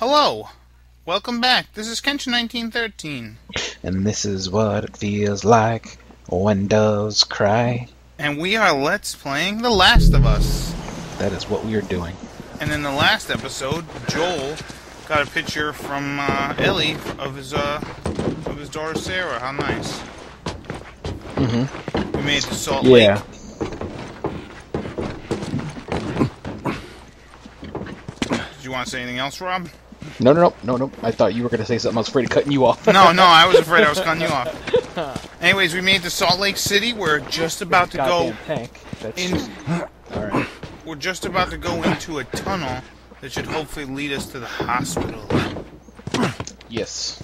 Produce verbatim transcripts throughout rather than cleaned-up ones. Hello! Welcome back. This is Kenshin nineteen thirteen. And this is what it feels like when doves cry. And we are Let's Playing The Last of Us. That is what we are doing. And in the last episode, Joel got a picture from uh, Ellie of his uh, of his daughter Sarah. How nice. Mm-hmm. We made it to Salt Lake. Yeah. Did you want to say anything else, Rob? No, no, no, no, no. I thought you were going to say something. I was afraid of cutting you off. no, no, I was afraid I was cutting you off. Anyways, we made it to Salt Lake City. We're just about to go tank. That's in... Just... All right. We're just about to go into a tunnel that should hopefully lead us to the hospital. Yes.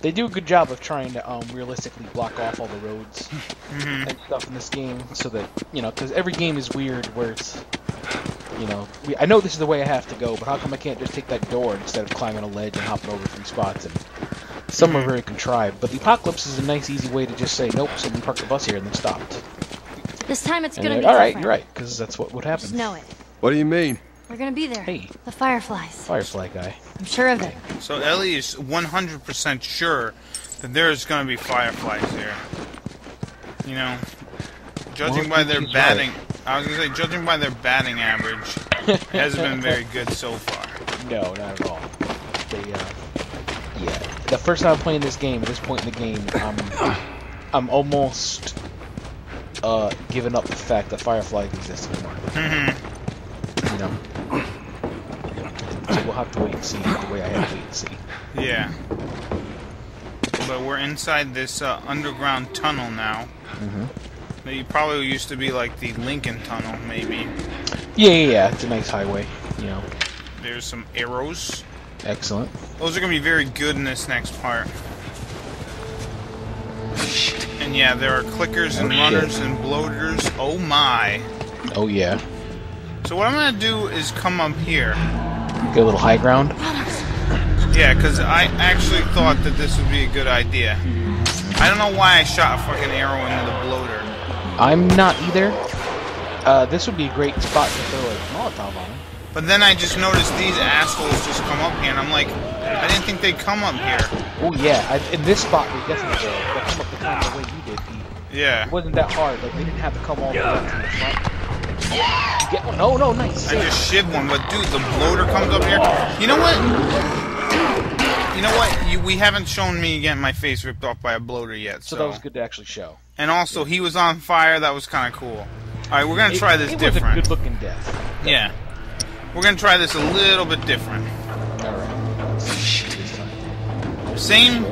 They do a good job of trying to um, realistically block off all the roads mm-hmm. and stuff in this game so that, you know, because every game is weird where it's... You know, we, I know this is the way I have to go, but how come I can't just take that door instead of climbing a ledge and hopping over three spots? And some are very contrived, but the apocalypse is a nice, easy way to just say, nope, someone parked the bus here and then stopped. This time it's going to be all right, different. You're right, because that's what would happen. Just know it. What do you mean? We're going to be there. Hey. The Fireflies. Firefly guy. I'm sure of it. So Ellie is one hundred percent sure that there's going to be Fireflies here. You know, judging well, by their batting... Right. I was going to say, judging by their batting average, it hasn't been very good so far. No, not at all. They, uh, yeah, the first time I'm playing this game, at this point in the game, I'm, I'm almost uh, giving up the fact that Fireflies exist anymore. Mm-hmm. You know? So we'll have to wait and see the way I have to wait and see. Yeah. But we're inside this uh, underground tunnel now. Mm-hmm. They probably used to be like the Lincoln Tunnel, maybe. Yeah, yeah, yeah. It's a nice highway, you know. There's some arrows. Excellent. Those are going to be very good in this next part. And yeah, there are clickers and oh, runners shit. and bloaters. Oh my. Oh yeah. So what I'm going to do is come up here. Get a little high ground? Yeah, because I actually thought that this would be a good idea. I don't know why I shot a fucking arrow into the bloater. I'm not either. Uh, this would be a great spot to throw a Molotov on. But then I just noticed these assholes just come up here, and I'm like, I didn't think they'd come up here. Oh yeah, I, in this spot they definitely did. They come up the kind of way you did. The, yeah. It wasn't that hard. Like they didn't have to come all the way to the front. You get one? No, no, nice. I just shivved one, but dude, the bloater comes up here. You know what? You know what? You, we haven't shown me getting my face ripped off by a bloater yet. So, so that was good to actually show. And also, yeah. he was on fire. That was kind of cool. All right, we're gonna it, try this it different. It was a good-looking death. Definitely. Yeah, we're gonna try this a little bit different. All right. Same,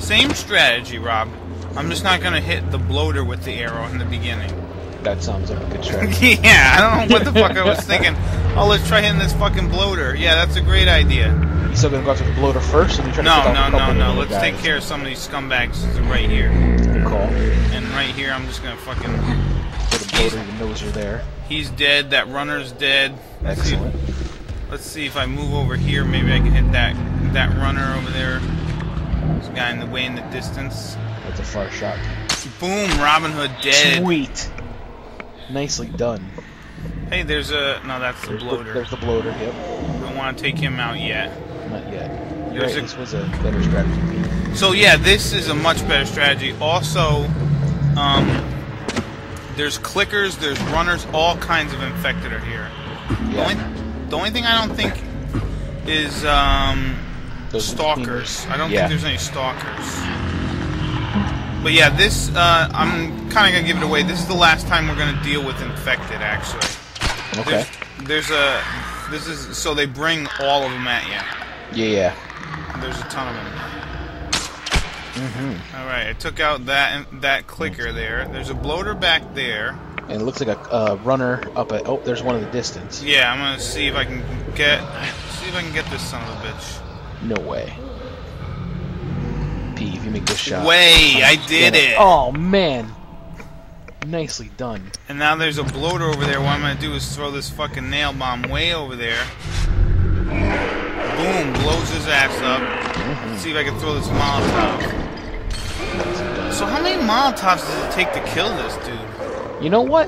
same strategy, Rob. I'm just not gonna hit the bloater with the arrow in the beginning. That sounds like a good strategy. Yeah, I don't know what the fuck I was thinking. Oh, let's try hitting this fucking bloater. Yeah, that's a great idea. You still gonna go after the bloater first? Or you try no, to no, no, no, no. Let's guys. take care of some of these scumbags right here. Call. And right here, I'm just gonna fucking put a bloater in the nose are there. He's dead. That runner's dead. Let's Excellent. See if, let's see if I move over here. Maybe I can hit that that runner over there. This guy in the way in the distance. That's a far shot. Boom! Robin Hood dead. Sweet. Nicely done. Hey, there's a no. That's the there's bloater. The, there's the bloater. Yep. Don't want to take him out yet. Not yet. Right, a, this was a better strategy. So yeah, this is a much better strategy. Also, um, there's clickers, there's runners, all kinds of infected are here. Yeah. The, only, the only thing I don't think is um, stalkers. I don't yeah. think there's any stalkers. But yeah, this, uh, I'm kind of going to give it away. This is the last time we're going to deal with infected, actually. Okay. There's, there's a, this is, so they bring all of them at you. Yeah, yeah. There's a ton of them. Mm-hmm. Alright, I took out that that clicker there. There's a bloater back there. And it looks like a uh, runner up at, oh, there's one in the distance. Yeah, I'm going to see if I can get, see if I can get this son of a bitch. No way. If you make this shot. Way, I did it. Oh man, nicely done. And now there's a bloater over there. What I'm gonna do is throw this fucking nail bomb way over there. Boom, blows his ass up. Mm-hmm. Let's see if I can throw this Molotov. So how many Molotovs does it take to kill this dude? You know what?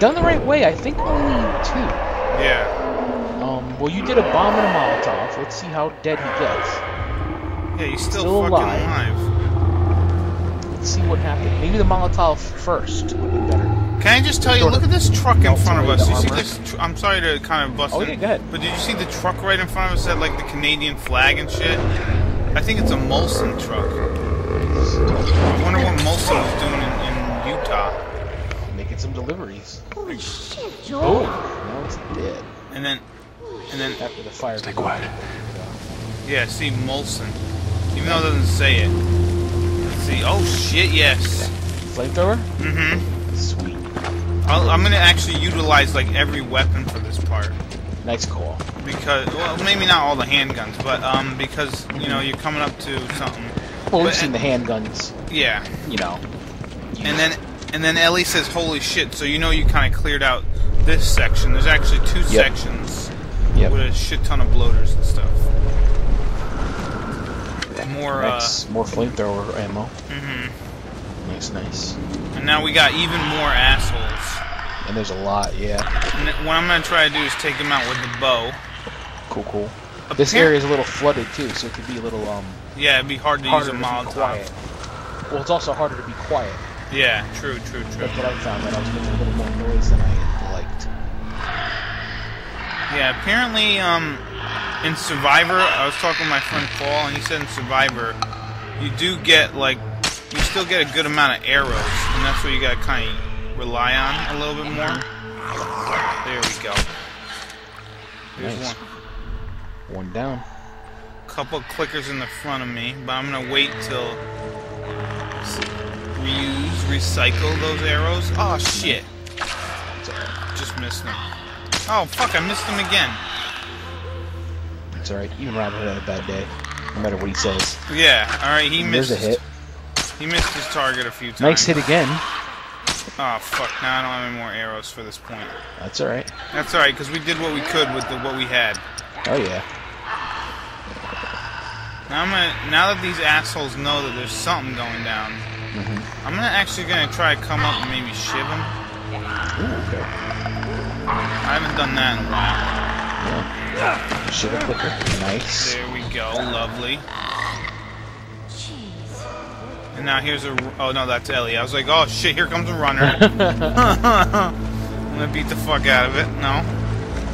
Done the right way, I think only two. Yeah. Um. Well, you did a bomb and a Molotov. Let's see how dead he gets. Yeah, he's still, still fucking alive. alive. Let's see what happened. Maybe the Molotov first would have been better. Can I just tell you, look at this truck in front of us. You see this? Tr I'm sorry to kind of bust it. Oh, yeah, go ahead. But did you see the truck right in front of us that had like the Canadian flag and shit? I think it's a Molson truck. I wonder what Molson was doing in, in Utah. Making some deliveries. Holy shit, Joel! Oh, now it's dead. And then, and then after the fire. Stay quiet. Yeah, see Molson. Even though it doesn't say it. Let's see, oh shit, yes. Flamethrower? Mm-hmm. Sweet. I'll, I'm gonna actually utilize like every weapon for this part. Nice call. Because, well, maybe not all the handguns, but um, because you know you're coming up to something. Well, we've seen the handguns. Yeah. You know. You and know. then, and then Ellie says, "Holy shit!" So you know you kind of cleared out this section. There's actually two yep. sections yep. with a shit ton of bloaters and stuff. More. Nice. Uh, more flamethrower ammo. Mm-hmm. Nice, nice. And now we got even more assholes. And there's a lot, yeah. And what I'm gonna try to do is take them out with the bow. Cool, cool. Appar this area is a little flooded too, so it could be a little um. Yeah, it'd be hard to use a Molotov. Well, it's also harder to be quiet. Yeah, true, true, true. That's what I found. That I was making a little more noise than I liked. Yeah, apparently, um, in Survivor, I was talking to my friend Paul, and he said in Survivor, you do get like, you still get a good amount of arrows, and that's where you gotta kind of. Rely on a little bit more. There we go. There's nice. one. One down. Couple clickers in the front of me, but I'm gonna wait till reuse, recycle those arrows. Oh shit! Just missed them. Oh fuck! I missed them again. It's alright. Even Robin Hood had a bad day. No matter what he says. Yeah. All right. He missed. There's a hit. He missed his target a few times. Nice hit again. Oh fuck! Now I don't have any more arrows for this point. That's all right. That's all right, because we did what we could with the, what we had. Oh yeah. Now I'm gonna. Now that these assholes know that there's something going down, mm-hmm. I'm gonna actually gonna try to come up and maybe shiv them. Ooh, okay. I haven't done that in a while. Yeah. Shiv it quicker. Nice. There we go. Lovely. And now here's a... Oh, no, that's Ellie. I was like, oh, shit, here comes a runner. I'm going to beat the fuck out of it. No.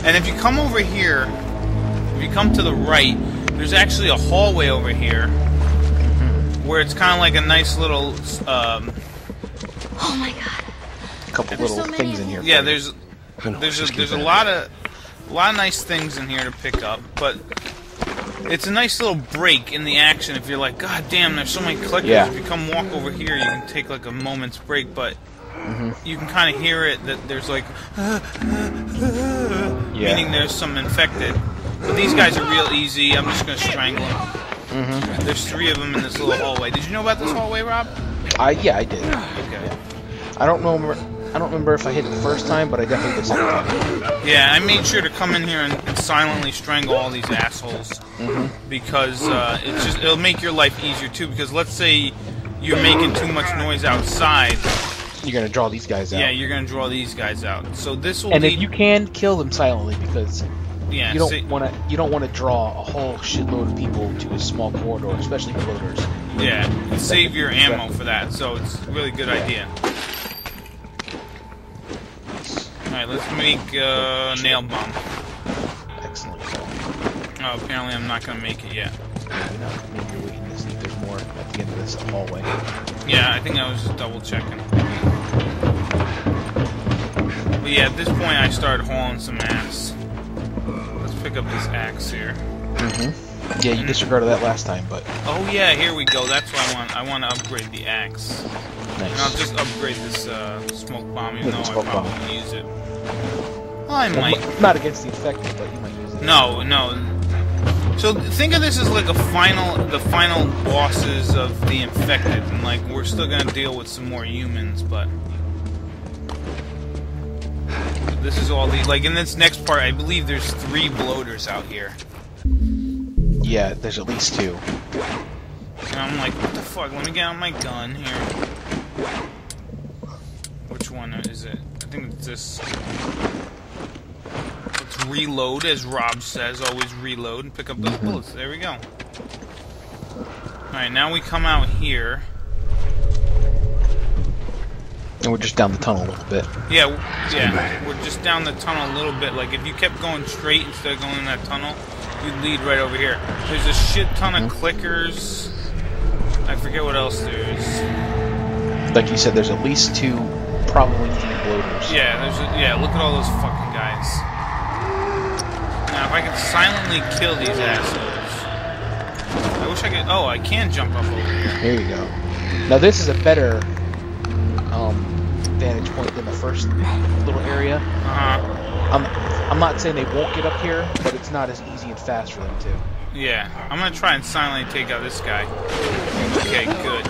And if you come over here, if you come to the right, there's actually a hallway over here where it's kind of like a nice little... Um, oh, my God. A couple there's little so things in here. Yeah, there's there's a, there's a lot of a lot of nice things in here to pick up, but... It's a nice little break in the action if you're like, God damn, there's so many clickers. Yeah. If you come walk over here, you can take like a moment's break, but mm-hmm. you can kind of hear it that there's like, ah, ah, ah, yeah. meaning there's some infected. But these guys are real easy. I'm just going to strangle them. Mm-hmm. There's three of them in this little hallway. Did you know about this hallway, Rob? Uh, yeah, I did. Okay. Yeah. I don't know... I don't remember if I hit it the first time, but I definitely did something. Yeah, I made sure to come in here and, and silently strangle all these assholes mm-hmm. because uh, it's just it'll make your life easier too. Because let's say you're making too much noise outside, you're gonna draw these guys out. Yeah, you're gonna draw these guys out. So this will. And if you can kill them silently, because yeah, you don't want to you don't want to draw a whole shitload of people to a small corridor, especially floaters. Yeah, save your ammo for that. So it's a really good yeah. idea. Alright, let's make uh, nail bomb. Excellent. Oh, apparently I'm not gonna make it yet. Maybe not. Maybe you're waiting to see if there's more at the end of this hallway. Yeah, I think I was just double checking. But yeah, at this point I started hauling some ass. Let's pick up this axe here. Mm-hmm. Yeah, you disregarded that last time, but. Oh yeah, here we go. That's what I want. I want to upgrade the axe. Nice. And I'll just upgrade this uh, smoke bomb, even though I probably won't use it. Well, I might. Not against the infected, but you might use it. No, no. So think of this as like a final, the final bosses of the infected, and like we're still gonna deal with some more humans, but this is all the like in this next part. I believe there's three bloaters out here. Yeah, there's at least two. And I'm like, what the fuck? Let me get out my gun here. Which one is it? I think it's this. Let's Let's reload, as Rob says. Always reload and pick up those bullets. There we go. Alright, now we come out here. And we're just down the tunnel a little bit. Yeah, yeah. We're just down the tunnel a little bit. Like, if you kept going straight instead of going in that tunnel, you'd lead right over here. There's a shit ton of clickers. I forget what else there is. Like you said, there's at least two, probably three bloaters. Yeah, there's a, yeah, look at all those fucking guys. Now, if I could silently kill these assholes. I wish I could... Oh, I can jump up over here. There you go. Now, this is a better... Um, vantage point than the first little area. Uh-huh. I'm, I'm not saying they won't get up here, but it's not as easy and fast for them to. Yeah, I'm gonna try and silently take out this guy. Okay, good.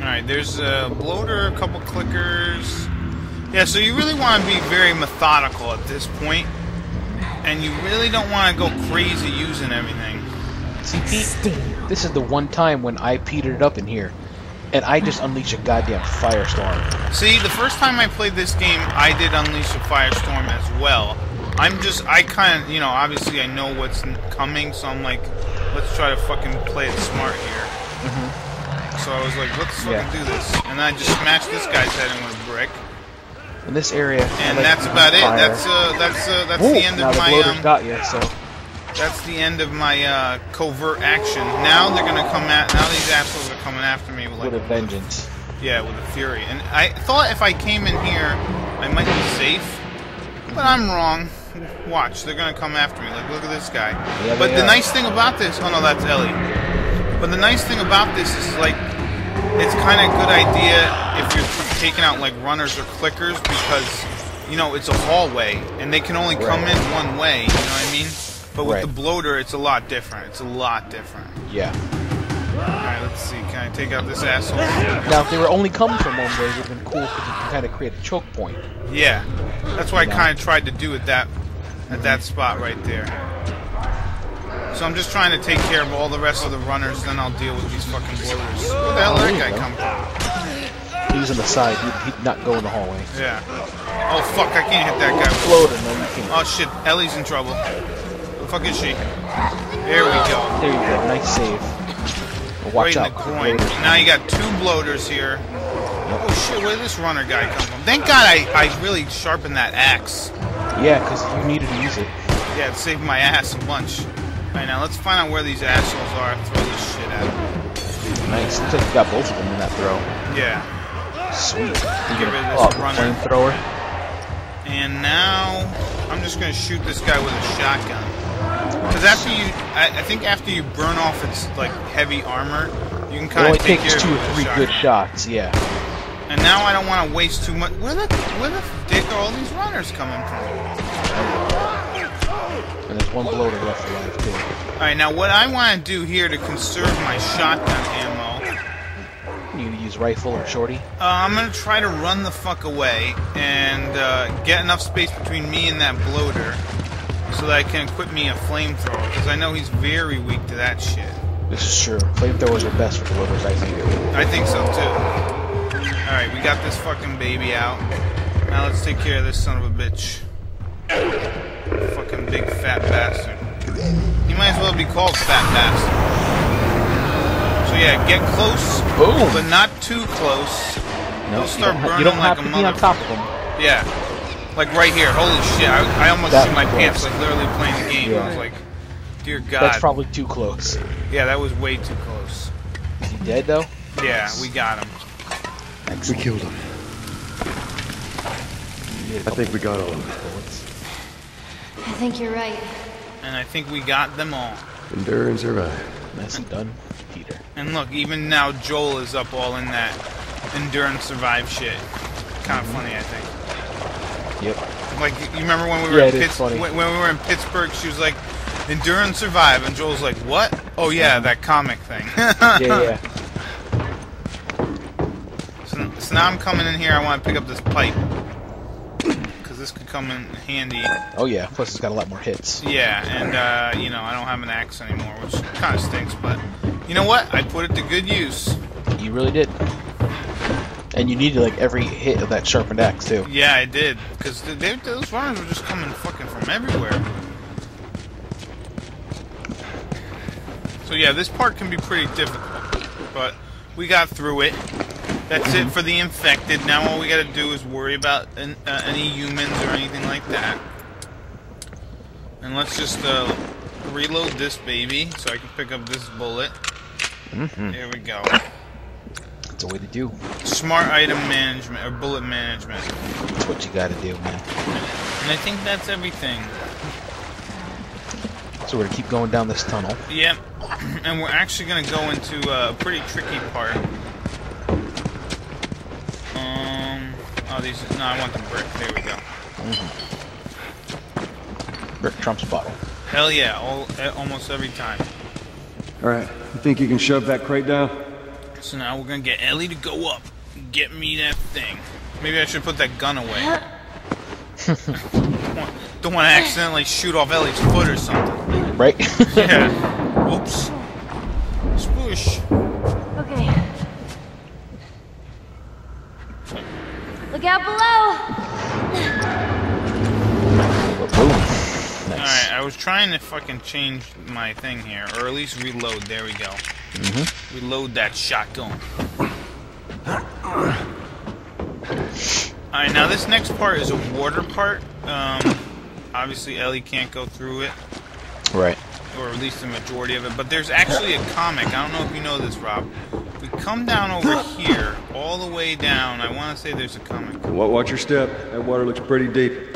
Alright, there's a bloater, a couple clickers. Yeah, so you really want to be very methodical at this point, and you really don't want to go crazy using everything. See, Pete, this is the one time when I petered it up in here, and I just unleashed a goddamn firestorm. See, the first time I played this game, I did unleash a firestorm as well. I'm just, I kind of, you know, obviously I know what's coming, so I'm like, let's try to fucking play it smart here. Mm-hmm. So I was like, let's fucking yeah. do this. And I just smashed this guy's head in with a brick. In this area. And like that's about fire. it. That's uh, that's uh, that's Ooh, the end of my. The um, got you, so. That's the end of my uh, covert action. Now they're gonna come at. Now these assholes are coming after me with, like, with a vengeance. Yeah, with a fury. And I thought if I came in here, I might be safe, but I'm wrong. Watch, they're gonna come after me. Like, look at this guy. Yeah, but the are. nice thing about this, oh no, that's Ellie. But the nice thing about this is, like, it's kind of a good idea if you're taking out like runners or clickers, because you know it's a hallway and they can only right. come in one way. You know what I mean? But with right. the bloater, it's a lot different. It's a lot different. Yeah. Alright, let's see. Can I take out this asshole? Now, if they were only coming from one way, it would have been cool because you could kind of create a choke point. Yeah. That's what yeah. I kind of tried to do at that, at that spot right there. So I'm just trying to take care of all the rest of the runners, then I'll deal with these fucking bloaters. Where the hell did that guy come from? He was on the side. He'd, he'd not go in the hallway. Yeah. Oh, fuck. I can't hit that guy. Bloater, no, you can't. Oh, shit. Ellie's in trouble. Fuck is she? There we go. There you go. Nice save. Watch out. Right in the coin. Now you got two bloaters here. Oh shit! Where did this runner guy come from? Thank God I I really sharpened that axe. Yeah, because you needed to use it. Yeah, it saved my ass a bunch. Alright, now let's find out where these assholes are and throw this shit at them. Nice. Looks like you got both of them in that throw. Yeah. Sweet. Get rid of this oh, runner. Flamethrower. And now I'm just gonna shoot this guy with a shotgun. Because after you, I, I think after you burn off its like heavy armor, you can kind of take care of it. Well, it takes two or three good shots, yeah. And now I don't want to waste too much. Where the where the dick are all these runners coming from? And there's one bloater left alive too. All right, now what I want to do here to conserve my shotgun ammo. You use rifle or shorty? Uh, I'm gonna try to run the fuck away and uh, get enough space between me and that bloater. So that I can equip me a flamethrower, because I know he's very weak to that shit. This is true. Flamethrowers are best for bloaters, I think. I think so, too. Alright, we got this fucking baby out. Now let's take care of this son of a bitch. Fucking big fat bastard. He might as well be called Fat Bastard. So yeah, get close, Boom. but not too close. No, They'll start burning you don't have, you don't like have a to be on top of them. Yeah. Like right here, holy shit, I, I almost threw my pants, like literally playing the game. Yeah. I was like, dear God. That's probably too close. Yeah, that was way too close. Is he dead though? Yeah, we got him. Excellent. We killed him. I think we got all of them. I think you're right. And I think we got them all. Endurance arrived. Nice and done, Peter. And look, even now Joel is up all in that endurance survive shit. Kind of mm-hmm. funny, I think. Yep. Like, you remember when we were yeah, in Pitts when we were in Pittsburgh, she was like, "Endurance survive," and Joel's like, "What? Oh yeah, that comic thing." yeah, yeah. So, so now I'm coming in here. I want to pick up this pipe because this could come in handy. Oh yeah. Plus, it's got a lot more hits. Yeah, and uh, you know, I don't have an axe anymore, which kind of stinks. But you know what? I put it to good use. You really did. And you needed like every hit of that sharpened axe too. Yeah, I did, because those vines were just coming fucking from everywhere. So yeah, this part can be pretty difficult, but we got through it. That's it for the Infected. Now all we got to do is worry about an, uh, any humans or anything like that. And let's just uh, reload this baby so I can pick up this bullet. Mm-hmm. There we go. That's the way to do. Smart item management, or bullet management. That's what you got to do, man. And I think that's everything. So we're going to keep going down this tunnel. Yep. And we're actually going to go into a pretty tricky part. Um, oh, these... No, I want the brick. There we go. Mm-hmm. Brick trumps bottle. Hell yeah, all, almost every time. Alright, you think you can shove that crate down? So now we're going to get Ellie to go up and get me that thing. Maybe I should put that gun away. Don't want to accidentally shoot off Ellie's foot or something. Right? Yeah. Oops. Sploosh. Okay. Look out below! Nice. Alright, I was trying to fucking change my thing here, or at least reload, there we go. Mm-hmm. Reload that shotgun. Alright, now this next part is a water part. Um, obviously Ellie can't go through it. Right. Or at least the majority of it, but there's actually a comic, I don't know if you know this, Rob. We come down over here, all the way down, I want to say there's a comic. Watch your step, that water looks pretty deep.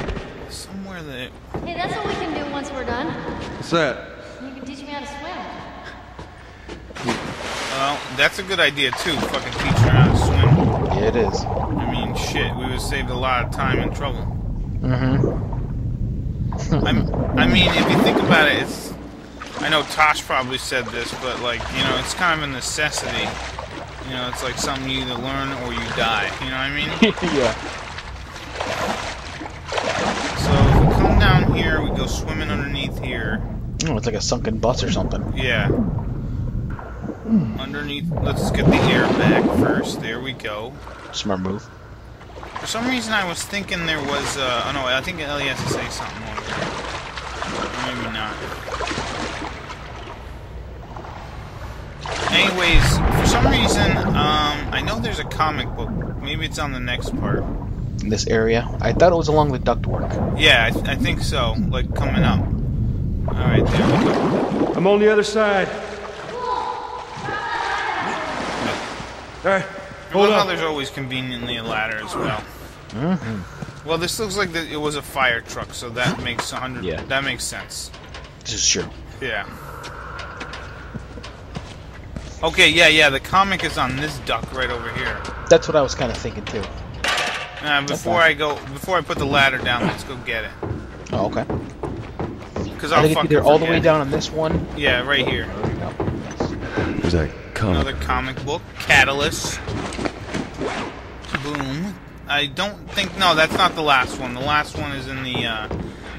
Somewhere that... Hey, that's what we can do once we're done. What's that? You can teach me how to swim. Well, that's a good idea too, fucking teaching her how to swim. Yeah, it is. I mean, shit, we would have saved a lot of time and trouble. Mm-hmm. I'm, I mean, if you think about it, it's... I know Tosh probably said this, but like, you know, it's kind of a necessity. You know, it's like something you either learn or you die. You know what I mean? Yeah. So, if we come down here, we go swimming underneath here. Oh, it's like a sunken bus or something. Yeah. Mm. Underneath, let's get the air back first. There we go. Smart move. For some reason I was thinking there was, uh, oh no, I think Ellie has to say something over there. Maybe not. Anyways, for some reason, um, I know there's a comic book. Maybe it's on the next part. In this area? I thought it was along the ductwork. Yeah, I, th I think so. Like, coming up. Alright, there we go. I'm on the other side. Alright, hold on. There's always conveniently a ladder as well. Mm-hmm. Well, this looks like the, it was a fire truck, so that makes one hundred... Yeah. That makes sense. This is true. Yeah. Okay, yeah, yeah, the comic is on this duck right over here. That's what I was kind of thinking, too. Uh, before I go, before I put the ladder down, let's go get it. Oh, okay. Because I'll fucking forget. All the way down on this one? Yeah, right here. There's that comic. Another comic book. Catalyst. Boom. I don't think... No, that's not the last one. The last one is in the, uh...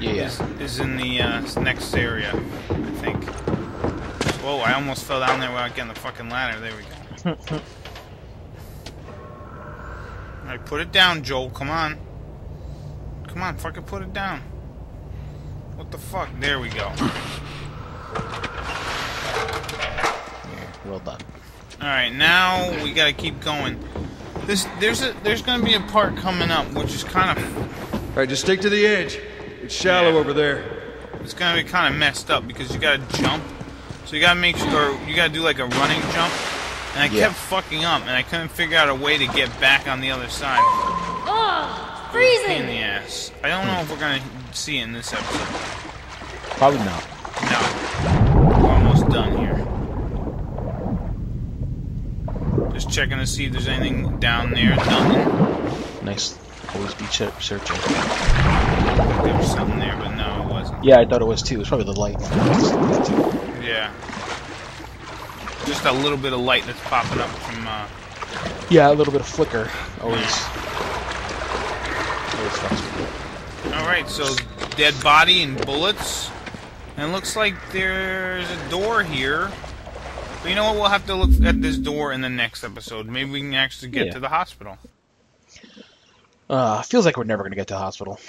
Yeah, yeah. Is, is in the, uh, next area, I think. Whoa, I almost fell down there without getting the fucking ladder. There we go. Alright, put it down, Joel. Come on. Come on, fucking put it down. What the fuck? There we go. Yeah, well done. Alright, now we gotta keep going. This, there's a, there's gonna be a part coming up, which is kind of... Alright, just stick to the edge. It's shallow yeah. over there. It's gonna be kind of messed up, because you gotta jump. So you gotta make sure, or you gotta do like a running jump, and I yeah. kept fucking up, and I couldn't figure out a way to get back on the other side. Oh, freezing! Pain in the ass. I don't know if we're gonna see it in this episode. Probably not. No. We're almost done here. Just checking to see if there's anything down there. Nothing. Nice. Always be ch searching. There was something there, but no, it wasn't. Yeah, I thought it was too. It was probably the light. Yeah. Just a little bit of light that's popping up from, uh... Yeah, a little bit of flicker. Always. Yeah. Always fucks with it. Alright, so dead body and bullets. And it looks like there's a door here. But you know what? We'll have to look at this door in the next episode. Maybe we can actually get yeah. to the hospital. Uh, feels like we're never going to get to the hospital.